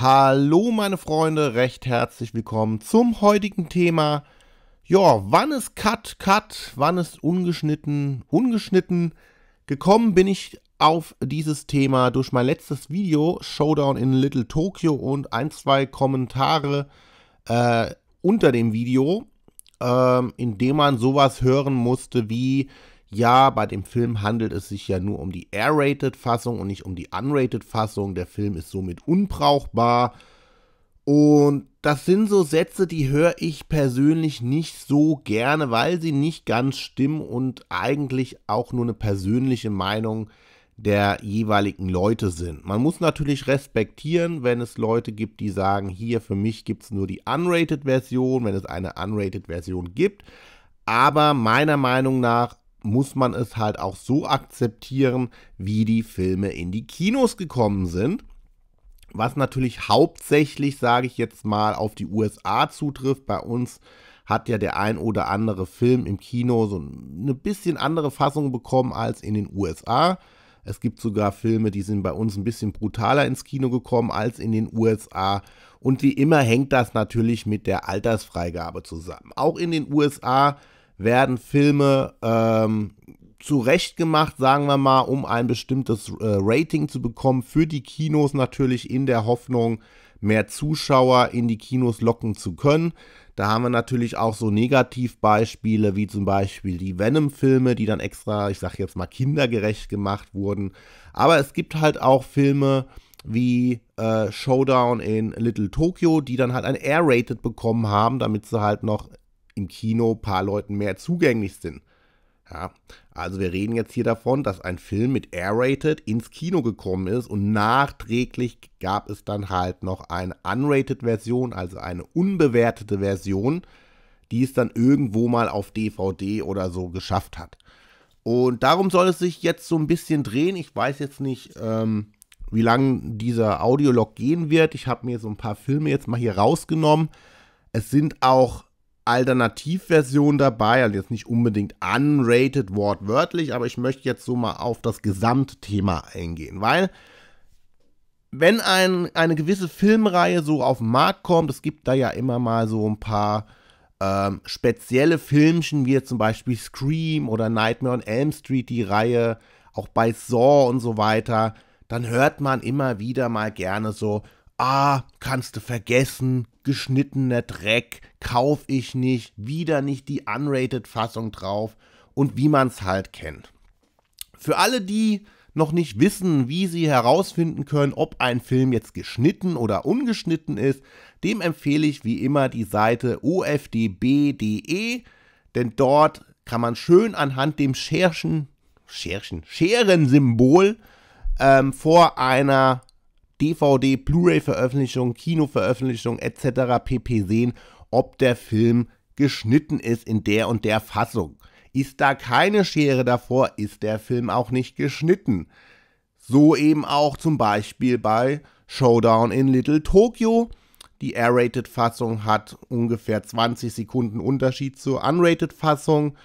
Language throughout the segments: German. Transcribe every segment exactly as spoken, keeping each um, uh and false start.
Hallo meine Freunde, recht herzlich willkommen zum heutigen Thema. Ja, wann ist Cut, Cut, wann ist ungeschnitten, ungeschnitten? Gekommen bin ich auf dieses Thema durch mein letztes Video, Showdown in Little Tokyo, und ein, zwei Kommentare äh, unter dem Video, äh, in dem man sowas hören musste wie, ja, bei dem Film handelt es sich ja nur um die R-Rated-Fassung und nicht um die Unrated-Fassung. Der Film ist somit unbrauchbar. Und das sind so Sätze, die höre ich persönlich nicht so gerne, weil sie nicht ganz stimmen und eigentlich auch nur eine persönliche Meinung der jeweiligen Leute sind. Man muss natürlich respektieren, wenn es Leute gibt, die sagen, hier, für mich gibt es nur die Unrated-Version, wenn es eine Unrated-Version gibt. Aber meiner Meinung nach muss man es halt auch so akzeptieren, wie die Filme in die Kinos gekommen sind. Was natürlich hauptsächlich, sage ich jetzt mal, auf die U S A zutrifft. Bei uns hat ja der ein oder andere Film im Kino so eine bisschen andere Fassung bekommen als in den U S A. Es gibt sogar Filme, die sind bei uns ein bisschen brutaler ins Kino gekommen als in den U S A. Und wie immer hängt das natürlich mit der Altersfreigabe zusammen. Auch in den U S A werden Filme ähm, zurecht gemacht, sagen wir mal, um ein bestimmtes äh, Rating zu bekommen. Für die Kinos natürlich, in der Hoffnung, mehr Zuschauer in die Kinos locken zu können. Da haben wir natürlich auch so Negativbeispiele wie zum Beispiel die Venom-Filme, die dann extra, ich sag jetzt mal, kindergerecht gemacht wurden. Aber es gibt halt auch Filme wie äh, Showdown in Little Tokyo, die dann halt ein R-Rated bekommen haben, damit sie halt noch im Kino ein paar Leuten mehr zugänglich sind. Ja, also wir reden jetzt hier davon, dass ein Film mit R-Rated ins Kino gekommen ist und nachträglich gab es dann halt noch eine Unrated-Version, also eine unbewertete Version, die es dann irgendwo mal auf D V D oder so geschafft hat. Und darum soll es sich jetzt so ein bisschen drehen. Ich weiß jetzt nicht, ähm, wie lange dieser Audiolog gehen wird. Ich habe mir so ein paar Filme jetzt mal hier rausgenommen. Es sind auch Alternativversion dabei, also jetzt nicht unbedingt unrated wortwörtlich, aber ich möchte jetzt so mal auf das Gesamtthema eingehen, weil wenn ein, eine gewisse Filmreihe so auf den Markt kommt, es gibt da ja immer mal so ein paar ähm, spezielle Filmchen, wie jetzt zum Beispiel Scream oder Nightmare on Elm Street, die Reihe, auch bei Saw und so weiter, dann hört man immer wieder mal gerne so, ah, kannst du vergessen, geschnittener Dreck, kauf ich nicht, wieder nicht die Unrated-Fassung drauf und wie man es halt kennt. Für alle, die noch nicht wissen, wie sie herausfinden können, ob ein Film jetzt geschnitten oder ungeschnitten ist, dem empfehle ich wie immer die Seite o f d b punkt de, denn dort kann man schön anhand dem Scherchen, Scherchen, Scheren-Symbol ähm, vor einer D V D, Blu-ray-Veröffentlichung, Kinoveröffentlichung et cetera pp. Sehen, ob der Film geschnitten ist in der und der Fassung. Ist da keine Schere davor, ist der Film auch nicht geschnitten. So eben auch zum Beispiel bei Showdown in Little Tokyo. Die R-Rated-Fassung hat ungefähr zwanzig Sekunden Unterschied zur Unrated-Fassung.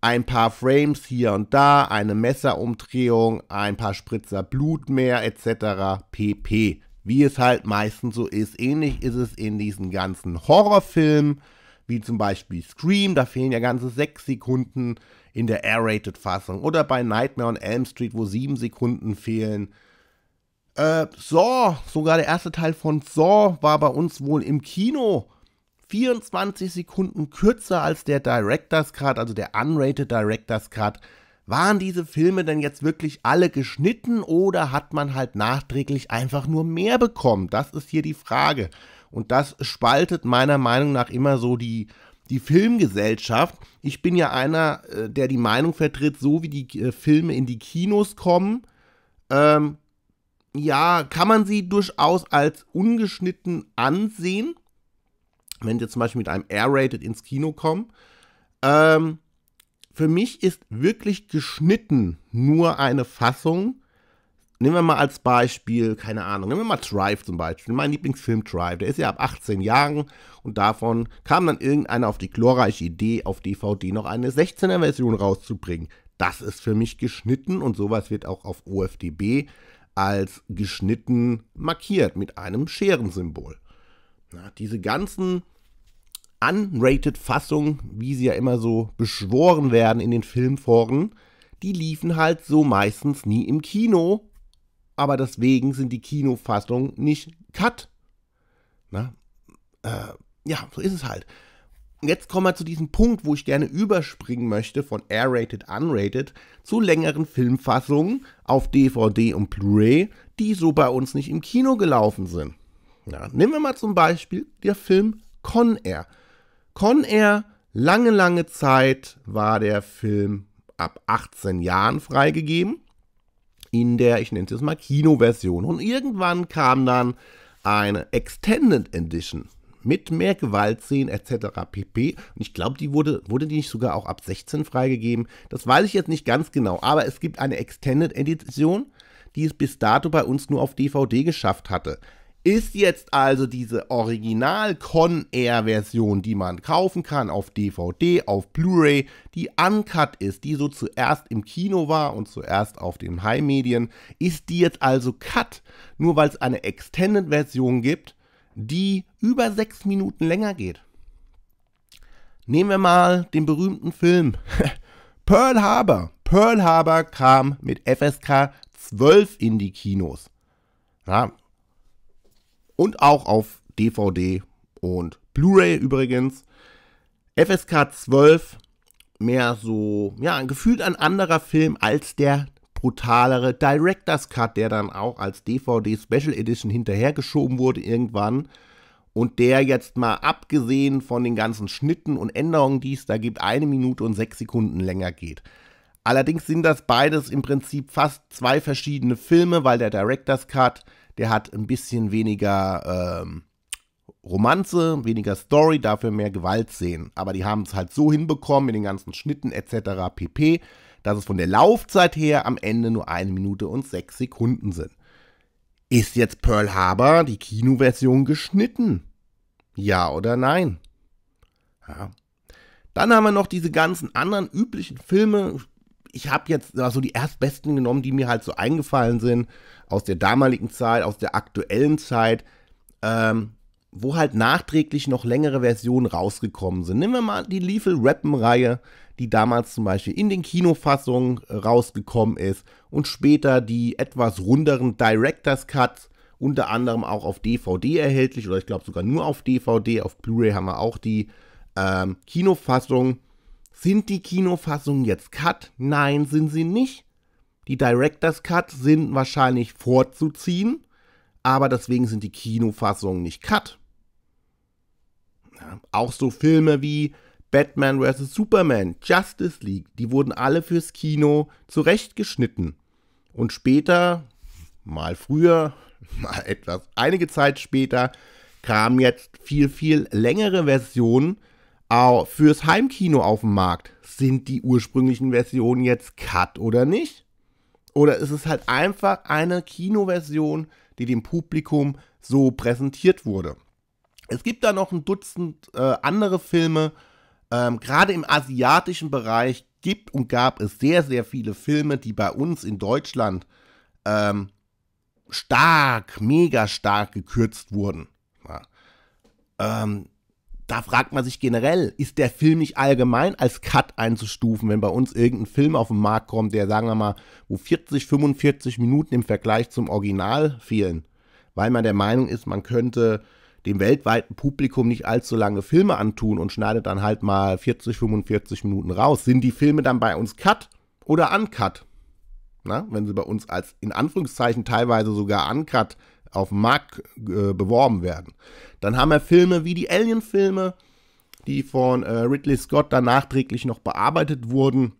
Ein paar Frames hier und da, eine Messerumdrehung, ein paar Spritzer Blut mehr, et cetera pp. Wie es halt meistens so ist. Ähnlich ist es in diesen ganzen Horrorfilmen, wie zum Beispiel Scream, da fehlen ja ganze sechs Sekunden in der R-Rated-Fassung. Oder bei Nightmare on Elm Street, wo sieben Sekunden fehlen. Äh, Saw, sogar der erste Teil von Saw war bei uns wohl im Kino vierundzwanzig Sekunden kürzer als der Director's Cut, also der Unrated Director's Cut. Waren diese Filme denn jetzt wirklich alle geschnitten oder hat man halt nachträglich einfach nur mehr bekommen? Das ist hier die Frage. Und das spaltet meiner Meinung nach immer so die, die Filmgesellschaft. Ich bin ja einer, der die Meinung vertritt, so wie die Filme in die Kinos kommen, ähm, ja, kann man sie durchaus als ungeschnitten ansehen, wenn jetzt zum Beispiel mit einem R-Rated ins Kino kommen. Ähm, für mich ist wirklich geschnitten nur eine Fassung. Nehmen wir mal als Beispiel, keine Ahnung, nehmen wir mal Drive zum Beispiel, mein Lieblingsfilm Drive, der ist ja ab achtzehn Jahren und davon kam dann irgendeiner auf die glorreiche Idee, auf D V D noch eine sechzehner Version rauszubringen. Das ist für mich geschnitten und sowas wird auch auf O F D B als geschnitten markiert mit einem Scherensymbol. Na, diese ganzen Unrated-Fassungen, wie sie ja immer so beschworen werden in den Filmforen, die liefen halt so meistens nie im Kino, aber deswegen sind die Kinofassungen nicht Cut. Na, äh, ja, so ist es halt. Jetzt kommen wir zu diesem Punkt, wo ich gerne überspringen möchte von R-Rated, Unrated zu längeren Filmfassungen auf D V D und Blu-ray, die so bei uns nicht im Kino gelaufen sind. Na, nehmen wir mal zum Beispiel den Film Con Air. Con Air, lange, lange Zeit war der Film ab achtzehn Jahren freigegeben in der, ich nenne es jetzt mal, Kinoversion. Und irgendwann kam dann eine Extended Edition mit mehr Gewaltszenen et cetera pp. Und ich glaube, die wurde, wurde die nicht sogar auch ab sechzehn freigegeben? Das weiß ich jetzt nicht ganz genau, aber es gibt eine Extended Edition, die es bis dato bei uns nur auf D V D geschafft hatte. Ist jetzt also diese Original-Con-Air-Version, die man kaufen kann auf D V D, auf Blu-ray, die uncut ist, die so zuerst im Kino war und zuerst auf den High-Medien, ist die jetzt also cut, nur weil es eine Extended-Version gibt, die über sechs Minuten länger geht. Nehmen wir mal den berühmten Film Pearl Harbor. Pearl Harbor kam mit F S K zwölf in die Kinos. Ja. Und auch auf D V D und Blu-ray übrigens. F S K zwölf, mehr so, ja, gefühlt ein anderer Film als der brutalere Director's Cut, der dann auch als D V D Special Edition hinterhergeschoben wurde irgendwann und der jetzt mal abgesehen von den ganzen Schnitten und Änderungen, die es da gibt, eine Minute und sechs Sekunden länger geht. Allerdings sind das beides im Prinzip fast zwei verschiedene Filme, weil der Director's Cut, der hat ein bisschen weniger ähm, Romanze, weniger Story, dafür mehr Gewaltszenen. Aber die haben es halt so hinbekommen mit den ganzen Schnitten et cetera pp., dass es von der Laufzeit her am Ende nur eine Minute und sechs Sekunden sind. Ist jetzt Pearl Harbor die Kinoversion geschnitten? Ja oder nein? Ja. Dann haben wir noch diese ganzen anderen üblichen Filme. Ich habe jetzt also die erstbesten genommen, die mir halt so eingefallen sind, aus der damaligen Zeit, aus der aktuellen Zeit, ähm, wo halt nachträglich noch längere Versionen rausgekommen sind. Nehmen wir mal die Lethal Weapon-Reihe, die damals zum Beispiel in den Kinofassungen rausgekommen ist und später die etwas runderen Director's Cuts, unter anderem auch auf D V D erhältlich oder ich glaube sogar nur auf D V D, auf Blu-ray haben wir auch die ähm, Kinofassung. Sind die Kinofassungen jetzt Cut? Nein, sind sie nicht. Die Director's Cuts sind wahrscheinlich vorzuziehen, aber deswegen sind die Kinofassungen nicht Cut. Ja, auch so Filme wie Batman versus. Superman, Justice League, die wurden alle fürs Kino zurechtgeschnitten. Und später, mal früher, mal etwas, einige Zeit später, kamen jetzt viel, viel längere Versionen auch fürs Heimkino auf den Markt. Sind die ursprünglichen Versionen jetzt Cut oder nicht? Oder ist es halt einfach eine Kinoversion, die dem Publikum so präsentiert wurde? Es gibt da noch ein Dutzend äh, andere Filme. Ähm, Gerade im asiatischen Bereich gibt und gab es sehr, sehr viele Filme, die bei uns in Deutschland ähm, stark, mega stark gekürzt wurden. Ja. Ähm, da fragt man sich generell, ist der Film nicht allgemein als Cut einzustufen, wenn bei uns irgendein Film auf den Markt kommt, der, sagen wir mal, wo vierzig, fünfundvierzig Minuten im Vergleich zum Original fehlen, weil man der Meinung ist, man könnte dem weltweiten Publikum nicht allzu lange Filme antun und schneidet dann halt mal vierzig, fünfundvierzig Minuten raus. Sind die Filme dann bei uns Cut oder Uncut? Na, wenn sie bei uns als in Anführungszeichen teilweise sogar Uncut auf dem Markt äh, beworben werden. Dann haben wir Filme wie die Alien-Filme, die von äh, Ridley Scott dann nachträglich noch bearbeitet wurden.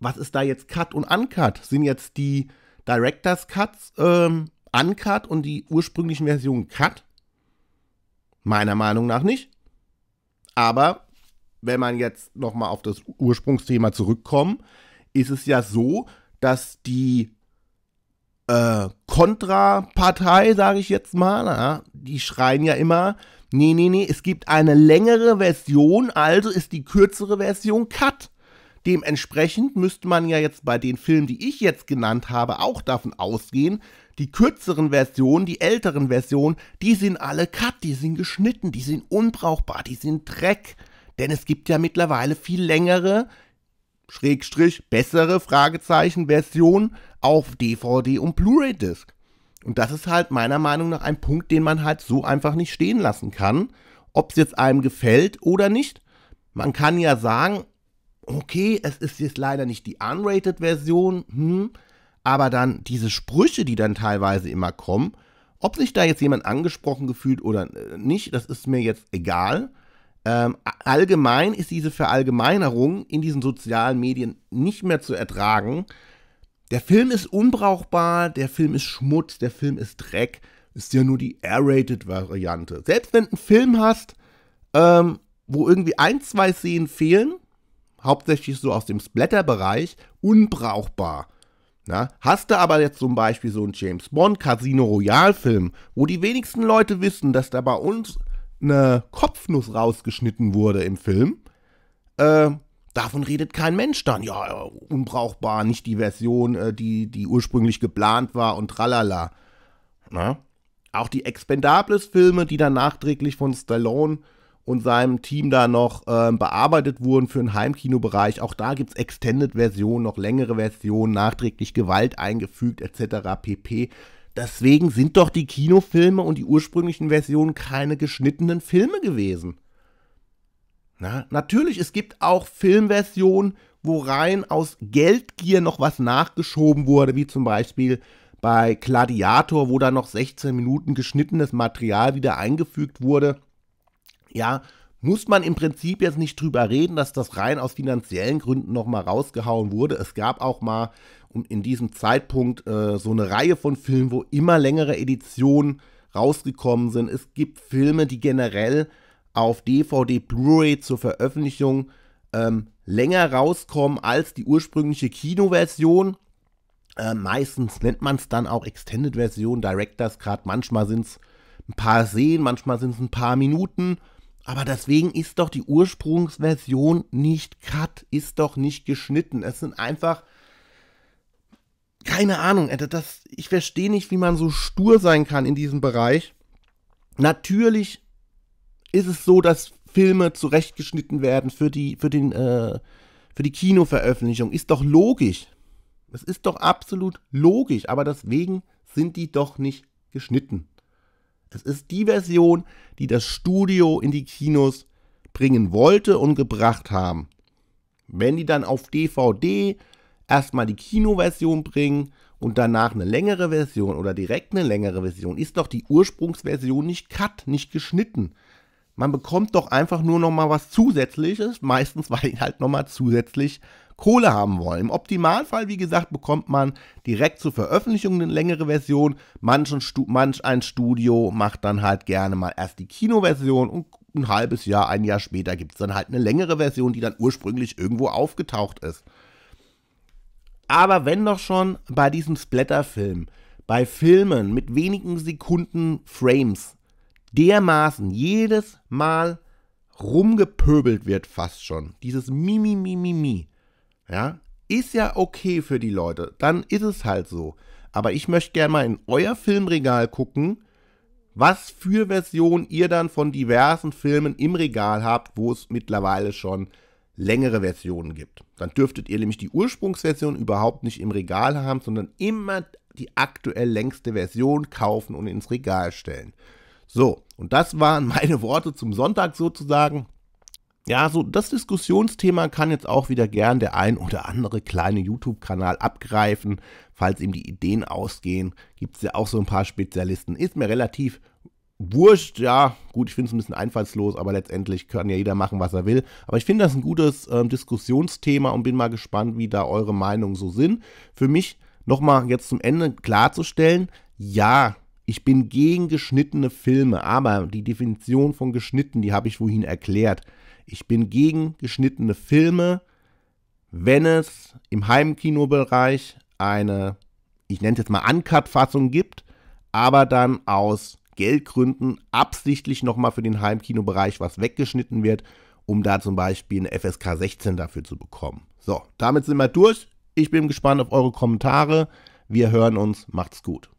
Was ist da jetzt Cut und Uncut? Sind jetzt die Director's Cuts ähm, Uncut und die ursprünglichen Versionen Cut? Meiner Meinung nach nicht. Aber wenn man jetzt nochmal auf das Ursprungsthema zurückkommt, ist es ja so, dass die äh, Kontrapartei, sage ich jetzt mal, na, die schreien ja immer, nee, nee, nee, es gibt eine längere Version, also ist die kürzere Version Cut. Dementsprechend müsste man ja jetzt bei den Filmen, die ich jetzt genannt habe, auch davon ausgehen, die kürzeren Versionen, die älteren Versionen, die sind alle cut, die sind geschnitten, die sind unbrauchbar, die sind Dreck. Denn es gibt ja mittlerweile viel längere, Schrägstrich, bessere, Fragezeichen, Versionen auf D V D und Blu-ray-Disc. Und das ist halt meiner Meinung nach ein Punkt, den man halt so einfach nicht stehen lassen kann, ob es jetzt einem gefällt oder nicht. Man kann ja sagen, okay, es ist jetzt leider nicht die Unrated-Version, hm, aber dann diese Sprüche, die dann teilweise immer kommen, ob sich da jetzt jemand angesprochen gefühlt oder nicht, das ist mir jetzt egal. Ähm, allgemein ist diese Verallgemeinerung in diesen sozialen Medien nicht mehr zu ertragen. Der Film ist unbrauchbar, der Film ist Schmutz, der Film ist Dreck, ist ja nur die R-Rated-Variante. Selbst wenn du einen Film hast, ähm, wo irgendwie ein, zwei Szenen fehlen, hauptsächlich so aus dem Splatter-Bereich, unbrauchbar. Na, hast du aber jetzt zum Beispiel so einen James-Bond-Casino-Royal-Film, wo die wenigsten Leute wissen, dass da bei uns eine Kopfnuss rausgeschnitten wurde im Film, äh, davon redet kein Mensch dann. Ja, unbrauchbar, nicht die Version, äh, die, die ursprünglich geplant war und tralala. Na? Auch die Expendables-Filme, die dann nachträglich von Stallone und seinem Team da noch äh, bearbeitet wurden für den Heimkinobereich. Auch da gibt es Extended-Versionen, noch längere Versionen, nachträglich Gewalt eingefügt et cetera pp. Deswegen sind doch die Kinofilme und die ursprünglichen Versionen keine geschnittenen Filme gewesen. Na, natürlich, es gibt auch Filmversionen, wo rein aus Geldgier noch was nachgeschoben wurde, wie zum Beispiel bei Gladiator, wo da noch sechzehn Minuten geschnittenes Material wieder eingefügt wurde. Ja, muss man im Prinzip jetzt nicht drüber reden, dass das rein aus finanziellen Gründen nochmal rausgehauen wurde. Es gab auch mal um, in diesem Zeitpunkt äh, so eine Reihe von Filmen, wo immer längere Editionen rausgekommen sind. Es gibt Filme, die generell auf D V D, Blu-ray zur Veröffentlichung ähm, länger rauskommen als die ursprüngliche Kinoversion. Äh, meistens nennt man es dann auch Extended-Version, Director's Cut. Manchmal sind es ein paar Szenen, manchmal sind es ein paar Minuten. Aber deswegen ist doch die Ursprungsversion nicht cut, ist doch nicht geschnitten. Es sind einfach, keine Ahnung, das, ich verstehe nicht, wie man so stur sein kann in diesem Bereich. Natürlich ist es so, dass Filme zurechtgeschnitten werden für die, für den, äh, für die Kinoveröffentlichung. Ist doch logisch. Es ist doch absolut logisch, aber deswegen sind die doch nicht geschnitten. Das ist die Version, die das Studio in die Kinos bringen wollte und gebracht haben. Wenn die dann auf D V D erstmal die Kinoversion bringen und danach eine längere Version oder direkt eine längere Version, ist doch die Ursprungsversion nicht cut, nicht geschnitten. Man bekommt doch einfach nur nochmal was Zusätzliches, meistens weil die halt nochmal zusätzlich Kohle haben wollen. Im Optimalfall, wie gesagt, bekommt man direkt zur Veröffentlichung eine längere Version. Manch ein, Stu- manch ein Studio macht dann halt gerne mal erst die Kinoversion und ein halbes Jahr, ein Jahr später gibt es dann halt eine längere Version, die dann ursprünglich irgendwo aufgetaucht ist. Aber wenn doch schon bei diesem Splatter-Film, bei Filmen mit wenigen Sekunden Frames dermaßen jedes Mal rumgepöbelt wird fast schon, dieses Mimi, Mimi, Mimi, ja, ist ja okay für die Leute, dann ist es halt so. Aber ich möchte gerne mal in euer Filmregal gucken, was für Versionen ihr dann von diversen Filmen im Regal habt, wo es mittlerweile schon längere Versionen gibt. Dann dürftet ihr nämlich die Ursprungsversion überhaupt nicht im Regal haben, sondern immer die aktuell längste Version kaufen und ins Regal stellen. So, und das waren meine Worte zum Sonntag sozusagen. Ja, so das Diskussionsthema kann jetzt auch wieder gern der ein oder andere kleine YouTube-Kanal abgreifen, falls ihm die Ideen ausgehen. Gibt es ja auch so ein paar Spezialisten. Ist mir relativ wurscht, ja. Gut, ich finde es ein bisschen einfallslos, aber letztendlich kann ja jeder machen, was er will. Aber ich finde das ein gutes äh, Diskussionsthema und bin mal gespannt, wie da eure Meinungen so sind. Für mich nochmal jetzt zum Ende klarzustellen, ja, ich bin gegen geschnittene Filme, aber die Definition von geschnitten, die habe ich vorhin erklärt. Ich bin gegen geschnittene Filme, wenn es im Heimkinobereich eine, ich nenne es jetzt mal Uncut-Fassung gibt, aber dann aus Geldgründen absichtlich nochmal für den Heimkinobereich was weggeschnitten wird, um da zum Beispiel eine F S K sechzehn dafür zu bekommen. So, damit sind wir durch. Ich bin gespannt auf eure Kommentare. Wir hören uns. Macht's gut.